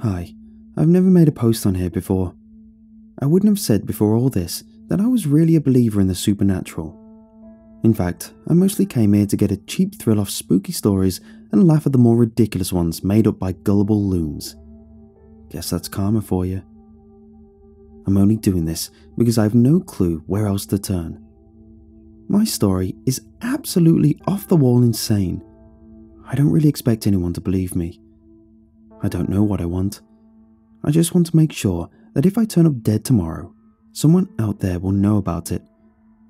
Hi, I've never made a post on here before. I wouldn't have said before all this that I was really a believer in the supernatural. In fact, I mostly came here to get a cheap thrill off spooky stories and laugh at the more ridiculous ones made up by gullible loons. Guess that's karma for you. I'm only doing this because I have no clue where else to turn. My story is absolutely off the wall insane. I don't really expect anyone to believe me. I don't know what I want. I just want to make sure that if I turn up dead tomorrow, someone out there will know about it,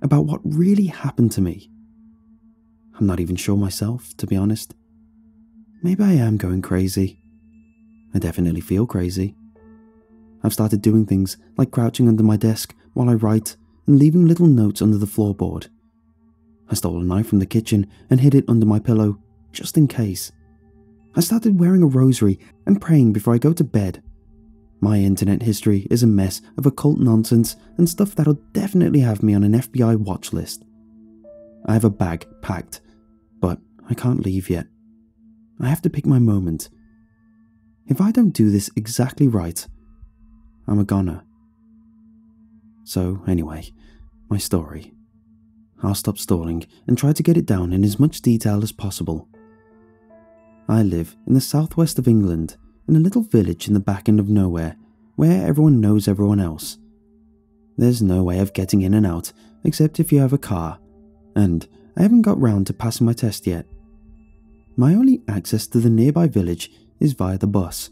about what really happened to me. I'm not even sure myself, to be honest. Maybe I am going crazy. I definitely feel crazy. I've started doing things like crouching under my desk while I write and leaving little notes under the floorboard. I stole a knife from the kitchen and hid it under my pillow, just in case. I started wearing a rosary and praying before I go to bed. My internet history is a mess of occult nonsense and stuff that'll definitely have me on an FBI watch list. I have a bag packed, but I can't leave yet. I have to pick my moment. If I don't do this exactly right, I'm a goner. So anyway, my story. I'll stop stalling and try to get it down in as much detail as possible. I live in the southwest of England, in a little village in the back end of nowhere, where everyone knows everyone else. There's no way of getting in and out, except if you have a car, and I haven't got round to passing my test yet. My only access to the nearby village is via the bus,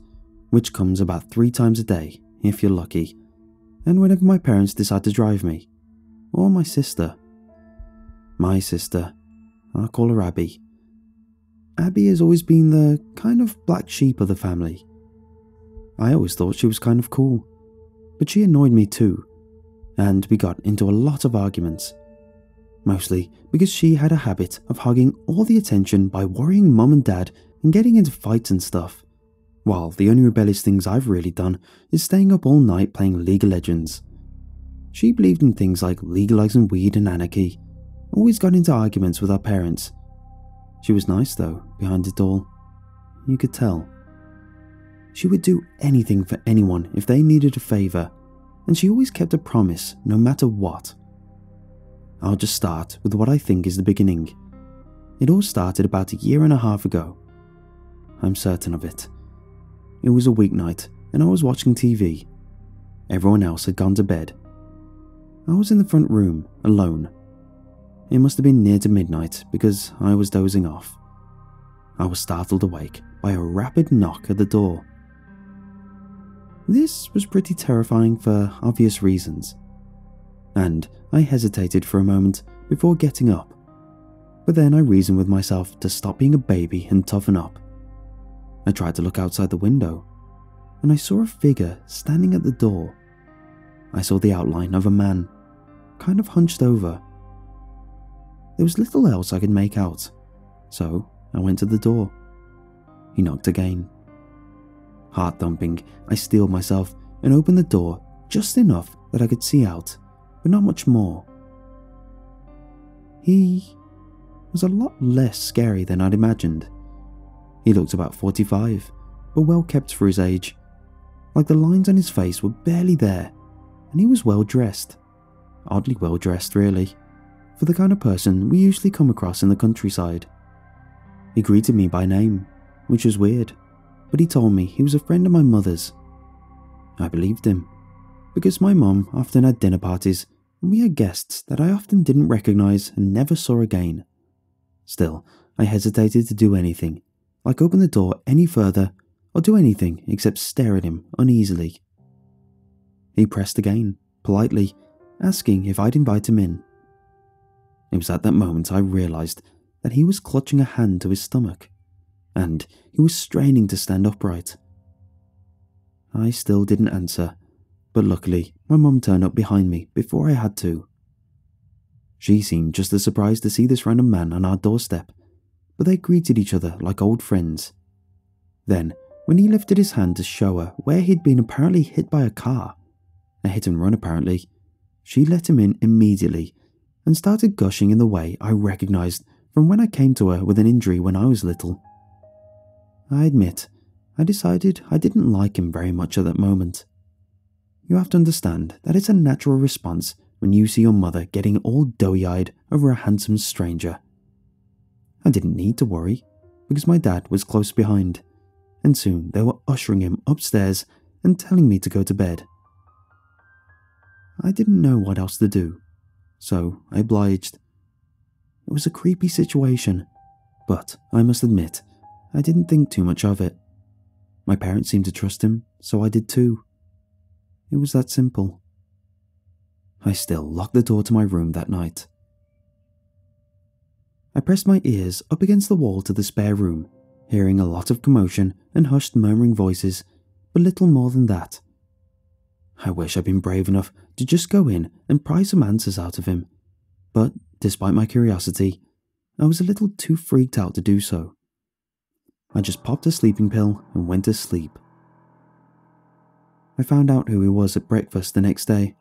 which comes about 3 times a day, if you're lucky, and whenever my parents decide to drive me, or my sister. My sister, I'll call her Abby. Abby has always been the kind of black sheep of the family. I always thought she was kind of cool, but she annoyed me too, and we got into a lot of arguments, mostly because she had a habit of hogging all the attention by worrying mum and dad and getting into fights and stuff, while the only rebellious things I've really done is staying up all night playing League of Legends. She believed in things like legalizing weed and anarchy, always got into arguments with our parents. She was nice though, behind it all. You could tell. She would do anything for anyone if they needed a favour, and she always kept a promise no matter what. I'll just start with what I think is the beginning. It all started about 1.5 years ago. I'm certain of it. It was a weeknight and I was watching TV. Everyone else had gone to bed. I was in the front room, alone. It must have been near to midnight because I was dozing off. I was startled awake by a rapid knock at the door. This was pretty terrifying for obvious reasons, and I hesitated for a moment before getting up, but then I reasoned with myself to stop being a baby and toughen up. I tried to look outside the window, and I saw a figure standing at the door. I saw the outline of a man, kind of hunched over. There was little else I could make out, so I went to the door. He knocked again. Heart thumping, I steeled myself and opened the door just enough that I could see out, but not much more. He was a lot less scary than I'd imagined. He looked about 45, but well kept for his age. Like the lines on his face were barely there, and he was well dressed. Oddly well dressed, really, for the kind of person we usually come across in the countryside. He greeted me by name, which was weird, but he told me he was a friend of my mother's. I believed him, because my mum often had dinner parties and we had guests that I often didn't recognise and never saw again. Still, I hesitated to do anything, like open the door any further or do anything except stare at him uneasily. He pressed again, politely, asking if I'd invite him in. It was at that moment I realised that he was clutching a hand to his stomach, and he was straining to stand upright. I still didn't answer, but luckily my mum turned up behind me before I had to. She seemed just as surprised to see this random man on our doorstep, but they greeted each other like old friends. Then, when he lifted his hand to show her where he'd been apparently hit by a car, a hit and run apparently, she let him in immediately and started gushing in the way I recognised from when I came to her with an injury when I was little. I admit, I decided I didn't like him very much at that moment. You have to understand that it's a natural response when you see your mother getting all doughy-eyed over a handsome stranger. I didn't need to worry, because my dad was close behind, and soon they were ushering him upstairs and telling me to go to bed. I didn't know what else to do, so I obliged. It was a creepy situation, but I must admit, I didn't think too much of it. My parents seemed to trust him, so I did too. It was that simple. I still locked the door to my room that night. I pressed my ears up against the wall to the spare room, hearing a lot of commotion and hushed murmuring voices, but little more than that. I wish I'd been brave enough to just go in and pry some answers out of him, but despite my curiosity, I was a little too freaked out to do so. I just popped a sleeping pill and went to sleep. I found out who he was at breakfast the next day.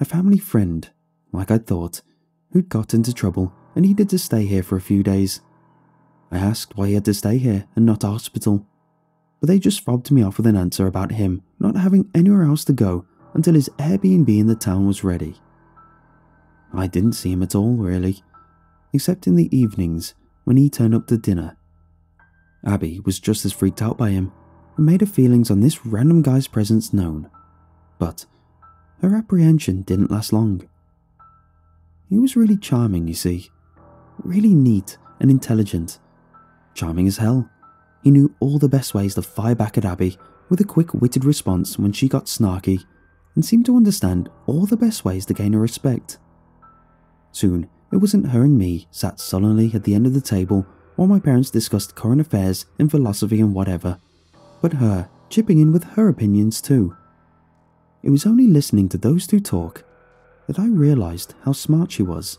A family friend, like I'd thought, who'd got into trouble and needed to stay here for a few days. I asked why he had to stay here and not a hospital, but they just fobbed me off with an answer about him not having anywhere else to go until his Airbnb in the town was ready. I didn't see him at all, really, except in the evenings when he turned up to dinner. Abby was just as freaked out by him and made her feelings on this random guy's presence known, but her apprehension didn't last long. He was really charming, you see, really neat and intelligent. Charming as hell, he knew all the best ways to fire back at Abby with a quick-witted response when she got snarky, and seemed to understand all the best ways to gain her respect. Soon, it wasn't her and me sat sullenly at the end of the table while my parents discussed current affairs and philosophy and whatever, but her chipping in with her opinions too. It was only listening to those two talk that I realized how smart she was.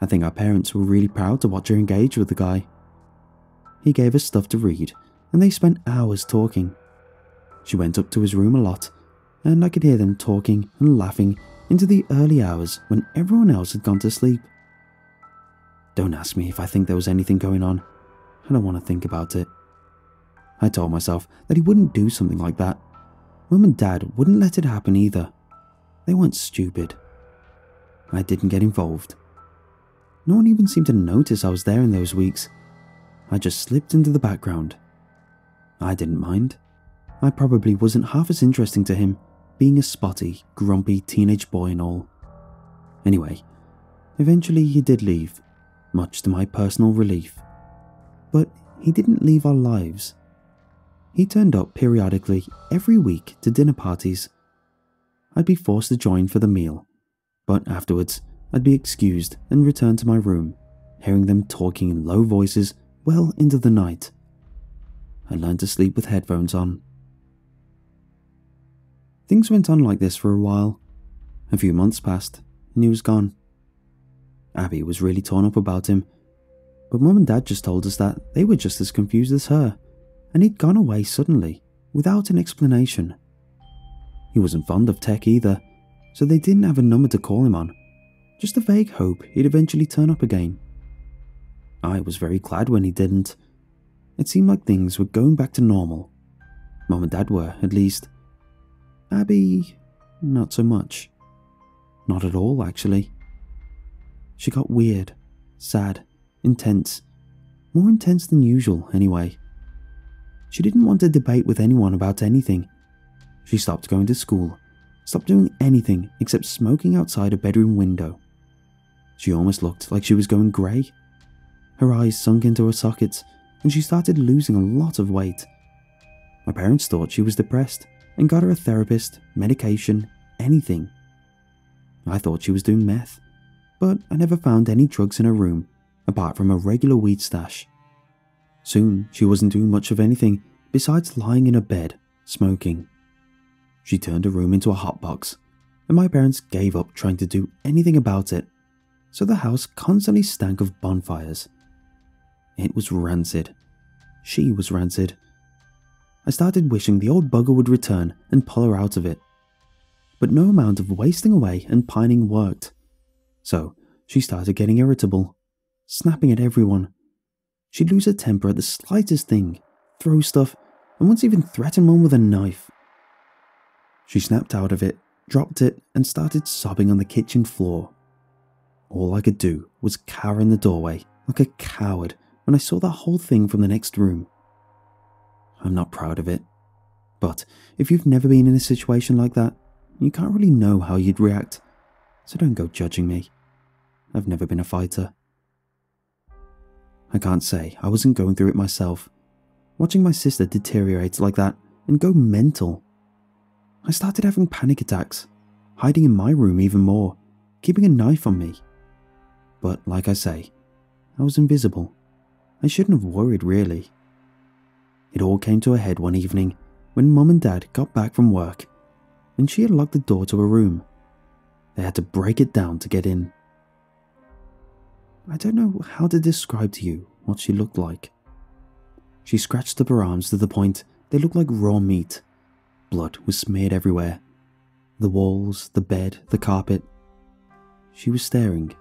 I think our parents were really proud to watch her engage with the guy. He gave us stuff to read, and they spent hours talking. She went up to his room a lot, and I could hear them talking and laughing into the early hours when everyone else had gone to sleep. Don't ask me if I think there was anything going on. I don't want to think about it. I told myself that he wouldn't do something like that. Mum and Dad wouldn't let it happen either. They weren't stupid. I didn't get involved. No one even seemed to notice I was there in those weeks. I just slipped into the background. I didn't mind. I probably wasn't half as interesting to him, being a spotty, grumpy teenage boy and all. Anyway, eventually he did leave, much to my personal relief. But he didn't leave our lives. He turned up periodically every week to dinner parties. I'd be forced to join for the meal, but afterwards I'd be excused and returned to my room, hearing them talking in low voices well into the night. I learned to sleep with headphones on. Things went on like this for a while. A few months passed and he was gone. Abby was really torn up about him, but Mum and Dad just told us that they were just as confused as her, and he'd gone away suddenly without an explanation. He wasn't fond of tech either, so they didn't have a number to call him on, just a vague hope he'd eventually turn up again. I was very glad when he didn't. It seemed like things were going back to normal. Mum and Dad were, at least. Abby, not so much. Not at all, actually. She got weird, sad, intense. More intense than usual, anyway. She didn't want to debate with anyone about anything. She stopped going to school, stopped doing anything except smoking outside a bedroom window. She almost looked like she was going grey. Her eyes sunk into her sockets, and she started losing a lot of weight. My parents thought she was depressed and got her a therapist, medication, anything. I thought she was doing meth, but I never found any drugs in her room, apart from a regular weed stash. Soon, she wasn't doing much of anything besides lying in her bed, smoking. She turned her room into a hotbox, and my parents gave up trying to do anything about it, so the house constantly stank of bonfires. It was rancid. She was rancid. I started wishing the old bugger would return and pull her out of it. But no amount of wasting away and pining worked. So she started getting irritable, snapping at everyone. She'd lose her temper at the slightest thing, throw stuff, and once even threatened one with a knife. She snapped out of it, dropped it, and started sobbing on the kitchen floor. All I could do was cower in the doorway like a coward when I saw that whole thing from the next room. I'm not proud of it, but if you've never been in a situation like that, you can't really know how you'd react, so don't go judging me. I've never been a fighter. I can't say I wasn't going through it myself, watching my sister deteriorate like that and go mental. I started having panic attacks, hiding in my room even more, keeping a knife on me. But like I say, I was invisible. I shouldn't have worried really. It all came to a head one evening when Mum and Dad got back from work and she had locked the door to her room. They had to break it down to get in. I don't know how to describe to you what she looked like. She scratched up her arms to the point they looked like raw meat. Blood was smeared everywhere. The walls, the bed, the carpet. She was staring,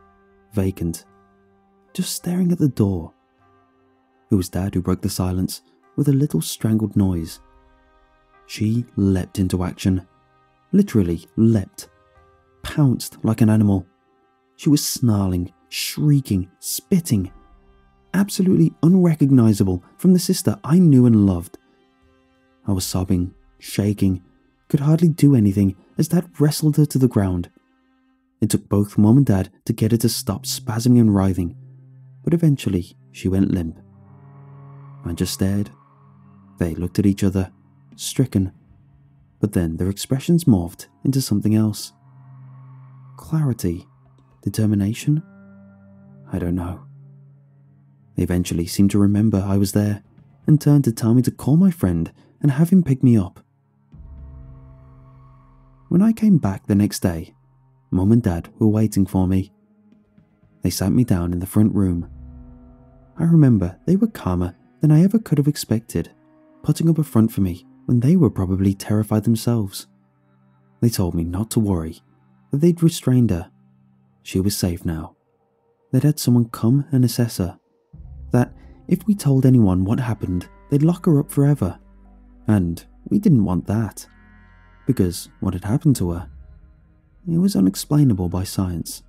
vacant, just staring at the door. It was Dad who broke the silence with a little strangled noise. She leapt into action. Literally leapt. Pounced like an animal. She was snarling, shrieking, spitting. Absolutely unrecognizable from the sister I knew and loved. I was sobbing, shaking, could hardly do anything as Dad wrestled her to the ground. It took both Mom and Dad to get her to stop spasming and writhing, but eventually she went limp. I just stared. They looked at each other, stricken, but then their expressions morphed into something else. Clarity? Determination? I don't know. They eventually seemed to remember I was there and turned to tell me to call my friend and have him pick me up. When I came back the next day, Mum and Dad were waiting for me. They sat me down in the front room. I remember they were calmer than I ever could have expected, putting up a front for me when they were probably terrified themselves. They told me not to worry, that they'd restrained her. She was safe now. They'd had someone come and assess her. That if we told anyone what happened, they'd lock her up forever. And we didn't want that. Because what had happened to her, it was unexplainable by science.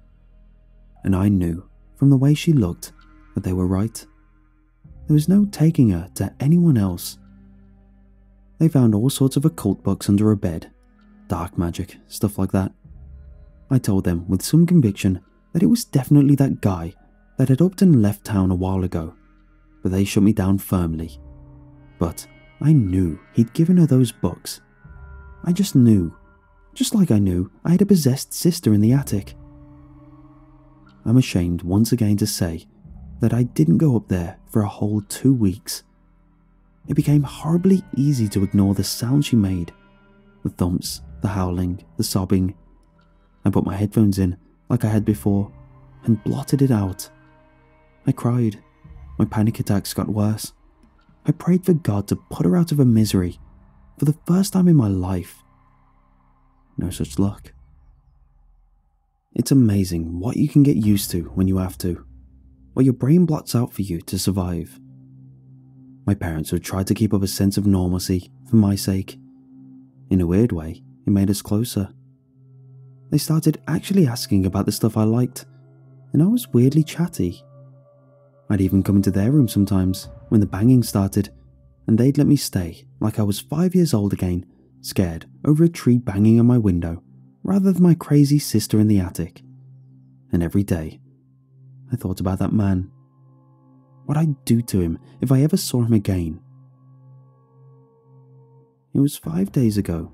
And I knew, from the way she looked, that they were right. There was no taking her to anyone else. They found all sorts of occult books under her bed. Dark magic, stuff like that. I told them with some conviction that it was definitely that guy that had upped and left town a while ago, but they shut me down firmly. But I knew he'd given her those books. I just knew, just like I knew I had a possessed sister in the attic. I'm ashamed once again to say that I didn't go up there for a whole 2 weeks. It became horribly easy to ignore the sound she made. The thumps, the howling, the sobbing. I put my headphones in like I had before and blotted it out. I cried. My panic attacks got worse. I prayed for God to put her out of her misery for the first time in my life. No such luck. It's amazing what you can get used to when you have to, what your brain blots out for you to survive. My parents would try to keep up a sense of normalcy for my sake. In a weird way, it made us closer. They started actually asking about the stuff I liked, and I was weirdly chatty. I'd even come into their room sometimes when the banging started, and they'd let me stay like I was 5 years old again, scared over a tree banging on my window, rather than my crazy sister in the attic. And every day, I thought about that man. What I'd do to him if I ever saw him again. It was 5 days ago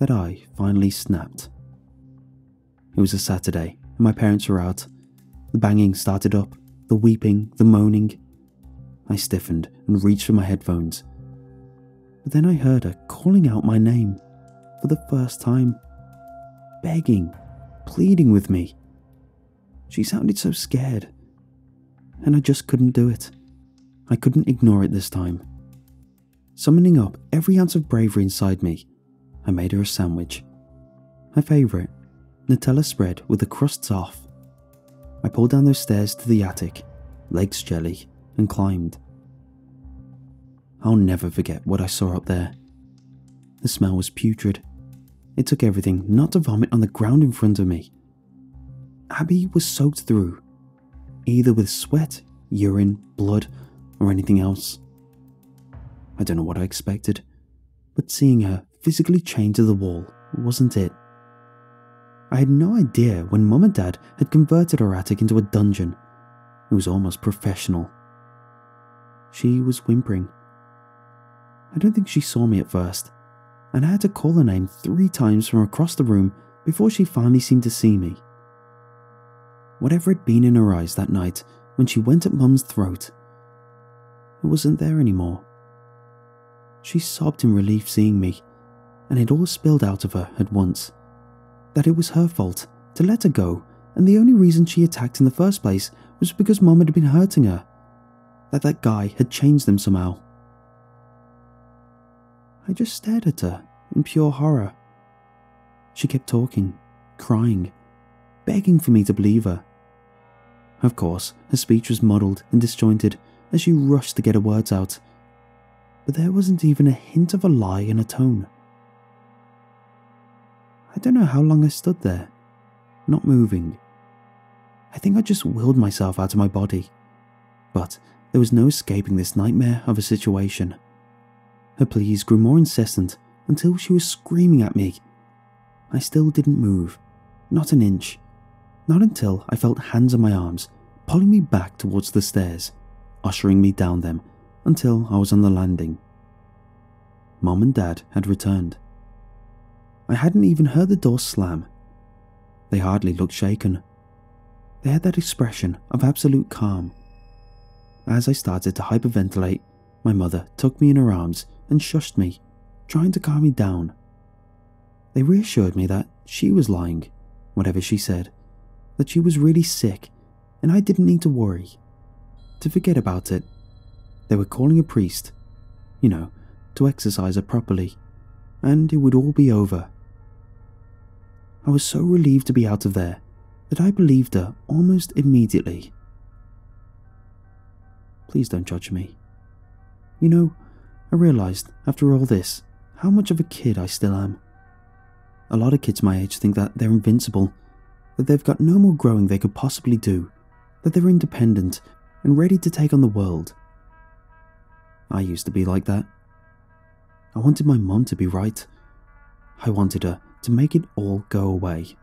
that I finally snapped. It was a Saturday, and my parents were out. The banging started up, the weeping, the moaning. I stiffened and reached for my headphones. But then I heard her calling out my name for the first time, begging, pleading with me. She sounded so scared, and I just couldn't do it. I couldn't ignore it this time. Summoning up every ounce of bravery inside me, I made her a sandwich. Her favourite, Nutella spread with the crusts off. I pulled down those stairs to the attic, legs jelly, and climbed. I'll never forget what I saw up there. The smell was putrid. It took everything not to vomit on the ground in front of me. Abby was soaked through, either with sweat, urine, blood, or anything else. I don't know what I expected, but seeing her physically chained to the wall wasn't it. I had no idea when Mum and Dad had converted her attic into a dungeon. It was almost professional. She was whimpering. I don't think she saw me at first, and I had to call her name 3 times from across the room before she finally seemed to see me. Whatever had been in her eyes that night when she went at Mum's throat, it wasn't there anymore. She sobbed in relief seeing me, and it all spilled out of her at once. That it was her fault to let her go, and the only reason she attacked in the first place was because Mum had been hurting her. That guy had changed them somehow. I just stared at her in pure horror. She kept talking, crying, begging for me to believe her. Of course, her speech was muddled and disjointed as she rushed to get her words out, but there wasn't even a hint of a lie in her tone. I don't know how long I stood there, not moving. I think I just willed myself out of my body, but there was no escaping this nightmare of a situation. Her pleas grew more incessant until she was screaming at me. I still didn't move, not an inch, not until I felt hands on my arms, pulling me back towards the stairs, ushering me down them until I was on the landing. Mum and Dad had returned. I hadn't even heard the door slam. They hardly looked shaken. They had that expression of absolute calm. As I started to hyperventilate, my mother took me in her arms and shushed me, trying to calm me down. They reassured me that she was lying, whatever she said, that she was really sick, and I didn't need to worry. To forget about it, they were calling a priest, you know, to exercise her properly, and it would all be over. I was so relieved to be out of there that I believed her almost immediately. Please don't judge me. You know, I realized after all this how much of a kid I still am. A lot of kids my age think that they're invincible, that they've got no more growing they could possibly do, that they're independent and ready to take on the world. I used to be like that. I wanted my mum to be right. I wanted her to make it all go away.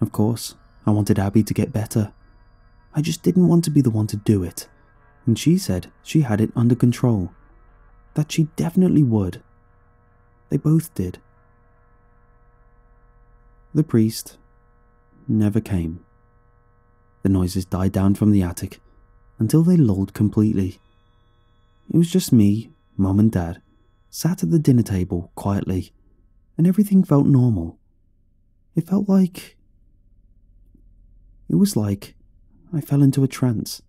Of course, I wanted Abby to get better. I just didn't want to be the one to do it, and she said she had it under control, that she definitely would. They both did. The priest never came. The noises died down from the attic until they lulled completely. It was just me, Mum and Dad, sat at the dinner table quietly, and everything felt normal. It felt like... It was like... I fell into a trance.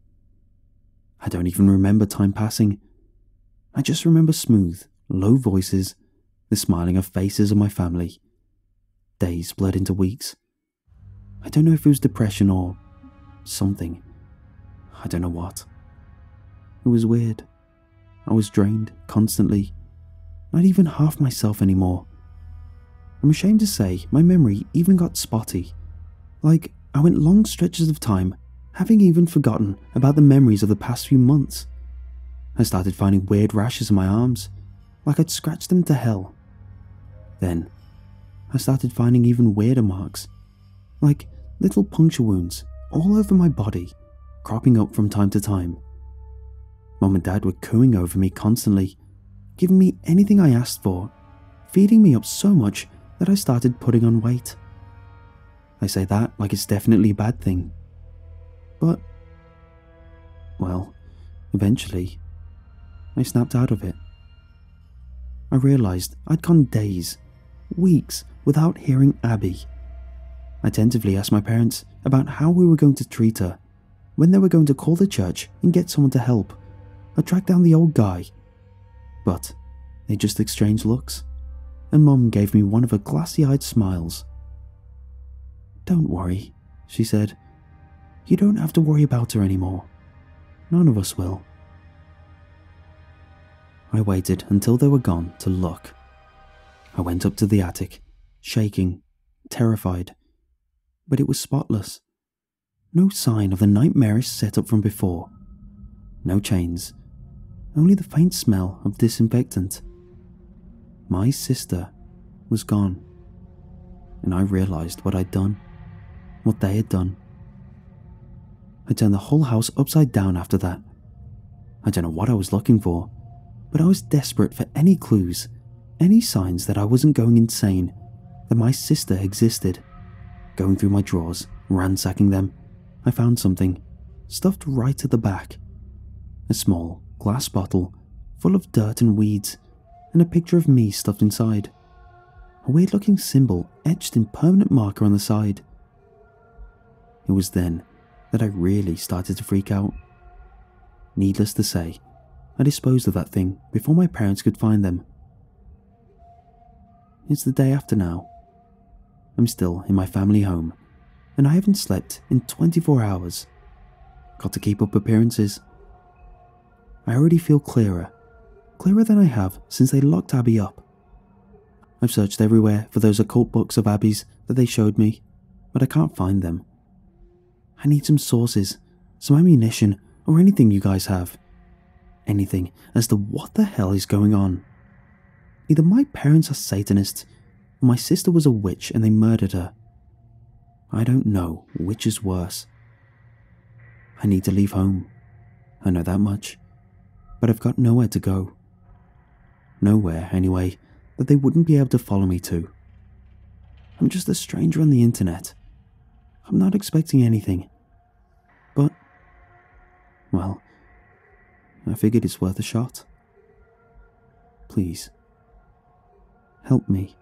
I don't even remember time passing. I just remember smooth, low voices, the smiling of faces of my family. Days blurred into weeks. I don't know if it was depression or something. I don't know what. It was weird. I was drained constantly. Not even half myself anymore. I'm ashamed to say my memory even got spotty. Like, I went long stretches of time having even forgotten about the memories of the past few months. I started finding weird rashes in my arms, like I'd scratched them to hell. Then, I started finding even weirder marks, like little puncture wounds all over my body, cropping up from time to time. Mum and Dad were cooing over me constantly, giving me anything I asked for, feeding me up so much that I started putting on weight. I say that like it's definitely a bad thing. But, well, eventually, I snapped out of it. I realized I'd gone days, weeks without hearing Abby. I tentatively asked my parents about how we were going to treat her, when they were going to call the church and get someone to help, or track down the old guy. But they just exchanged looks, and Mum gave me one of her glassy-eyed smiles. "Don't worry," she said. "You don't have to worry about her anymore. None of us will." I waited until they were gone to look. I went up to the attic, shaking, terrified, but it was spotless. No sign of the nightmarish setup from before. No chains, only the faint smell of disinfectant. My sister was gone, and I realized what I'd done, what they had done. I turned the whole house upside down after that. I don't know what I was looking for, but I was desperate for any clues, any signs that I wasn't going insane, that my sister existed. Going through my drawers, ransacking them, I found something, stuffed right at the back. A small glass bottle, full of dirt and weeds, and a picture of me stuffed inside. A weird-looking symbol etched in permanent marker on the side. It was then that I really started to freak out. Needless to say, I disposed of that thing before my parents could find them. It's the day after now. I'm still in my family home, and I haven't slept in 24 hours. Got to keep up appearances. I already feel clearer, clearer than I have since they locked Abby up. I've searched everywhere for those occult books of Abby's that they showed me, but I can't find them. I need some sources, some ammunition, or anything you guys have. Anything as to what the hell is going on. Either my parents are Satanists, or my sister was a witch and they murdered her. I don't know which is worse. I need to leave home. I know that much. But I've got nowhere to go. Nowhere, anyway, that they wouldn't be able to follow me to. I'm just a stranger on the internet. I'm not expecting anything. But, well, I figured it's worth a shot. Please, help me.